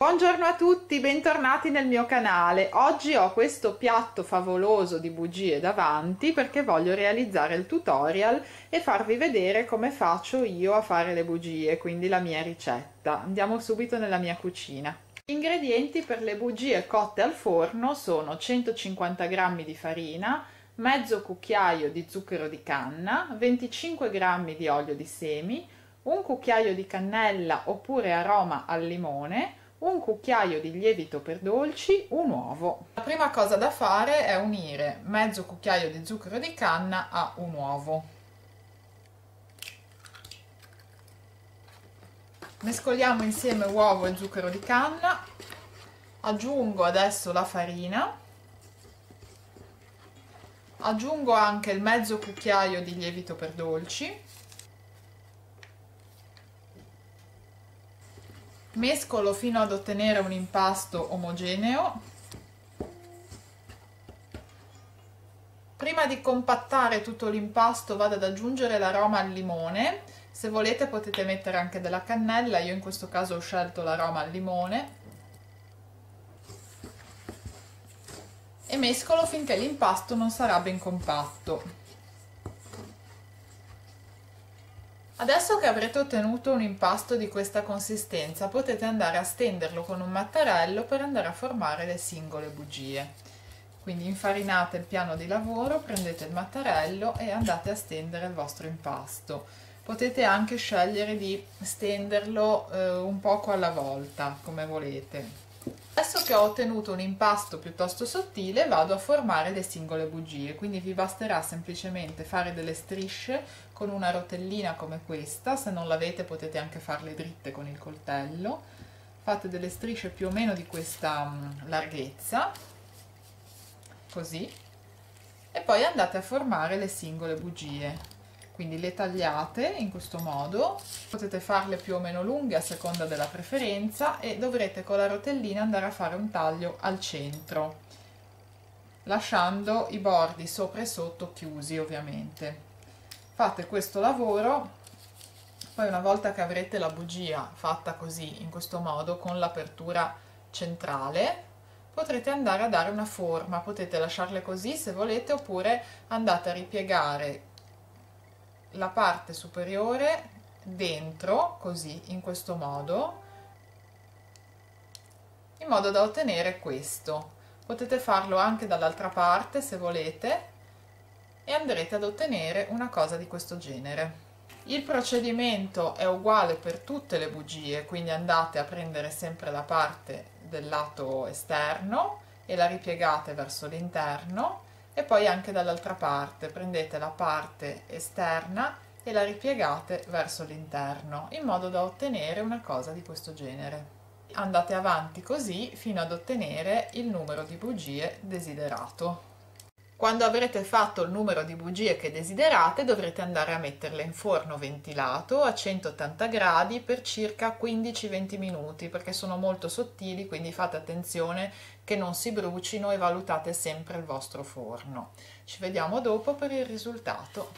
Buongiorno a tutti, bentornati nel mio canale. Oggi ho questo piatto favoloso di bugie davanti perché voglio realizzare il tutorial e farvi vedere come faccio io a fare le bugie, quindi la mia ricetta. Andiamo subito nella mia cucina. Gli ingredienti per le bugie cotte al forno sono 150 g di farina, mezzo cucchiaio di zucchero di canna, 25 g di olio di semi, un cucchiaio di cannella oppure aroma al limone, un cucchiaio di lievito per dolci, un uovo. La prima cosa da fare è unire mezzo cucchiaio di zucchero di canna a un uovo. Mescoliamo insieme uovo e zucchero di canna. Aggiungo adesso la farina. Aggiungo anche il mezzo cucchiaio di lievito per dolci. Mescolo fino ad ottenere un impasto omogeneo. Prima di compattare tutto l'impasto vado ad aggiungere l'aroma al limone. Se volete potete mettere anche della cannella, io in questo caso ho scelto l'aroma al limone. E mescolo finché l'impasto non sarà ben compatto. Adesso che avrete ottenuto un impasto di questa consistenza, potete andare a stenderlo con un mattarello per andare a formare le singole bugie. Quindi infarinate il piano di lavoro, prendete il mattarello e andate a stendere il vostro impasto. Potete anche scegliere di stenderlo un poco alla volta, come volete. Adesso che ho ottenuto un impasto piuttosto sottile vado a formare le singole bugie, quindi vi basterà semplicemente fare delle strisce con una rotellina come questa, se non l'avete potete anche farle dritte con il coltello, fate delle strisce più o meno di questa larghezza, così, e poi andate a formare le singole bugie. Quindi le tagliate in questo modo, potete farle più o meno lunghe a seconda della preferenza e dovrete con la rotellina andare a fare un taglio al centro, lasciando i bordi sopra e sotto chiusi ovviamente. Fate questo lavoro, poi una volta che avrete la bugia fatta così, in questo modo, con l'apertura centrale, potrete andare a dare una forma, potete lasciarle così se volete oppure andate a ripiegare la parte superiore dentro, così, in questo modo, in modo da ottenere questo. Potete farlo anche dall'altra parte se volete e andrete ad ottenere una cosa di questo genere. Il procedimento è uguale per tutte le bugie, quindi andate a prendere sempre la parte del lato esterno e la ripiegate verso l'interno. E poi anche dall'altra parte prendete la parte esterna e la ripiegate verso l'interno in modo da ottenere una cosa di questo genere. Andate avanti così fino ad ottenere il numero di bugie desiderato. Quando avrete fatto il numero di bugie che desiderate dovrete andare a metterle in forno ventilato a 180 gradi per circa 15-20 minuti perché sono molto sottili, quindi fate attenzione che non si brucino e valutate sempre il vostro forno. Ci vediamo dopo per il risultato.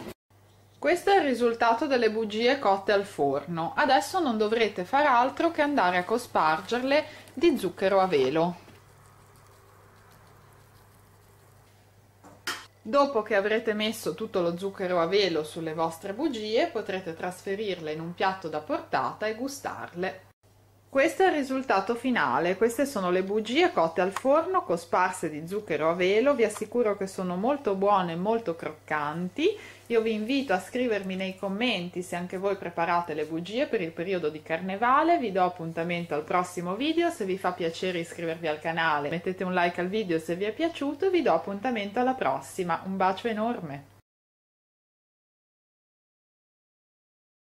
Questo è il risultato delle bugie cotte al forno. Adesso non dovrete far altro che andare a cospargerle di zucchero a velo. Dopo che avrete messo tutto lo zucchero a velo sulle vostre bugie, potrete trasferirle in un piatto da portata e gustarle. Questo è il risultato finale. Queste sono le bugie cotte al forno, cosparse di zucchero a velo. Vi assicuro che sono molto buone e molto croccanti. Io vi invito a scrivermi nei commenti se anche voi preparate le bugie per il periodo di carnevale. Vi do appuntamento al prossimo video. Se vi fa piacere iscrivervi al canale, mettete un like al video se vi è piaciuto. Vi do appuntamento alla prossima. Un bacio enorme!